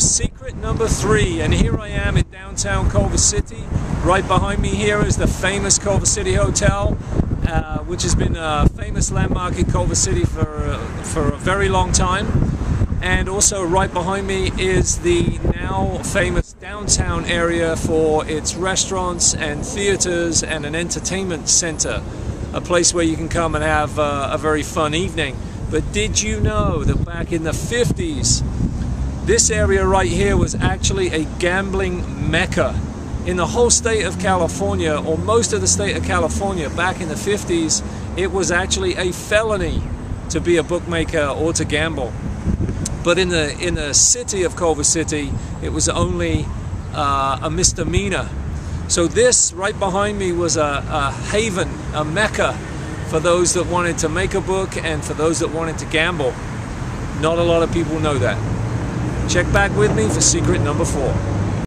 the secret number 3, and here I am in downtown Culver City. Right behind me here is the famous Culver City Hotel, which has been a famous landmark in Culver City for a very long time. And also right behind me is the now famous downtown area for its restaurants and theaters and an entertainment center, a place where you can come and have a very fun evening. But did you know that back in the 50s, this area right here was actually a gambling mecca? In the whole state of California, or most of the state of California, back in the 50s, it was actually a felony to be a bookmaker or to gamble. But in the city of Culver City, it was only a misdemeanor. So this right behind me was a haven, a mecca, for those that wanted to make a book and for those that wanted to gamble. Not a lot of people know that. Check back with me for secret number 4.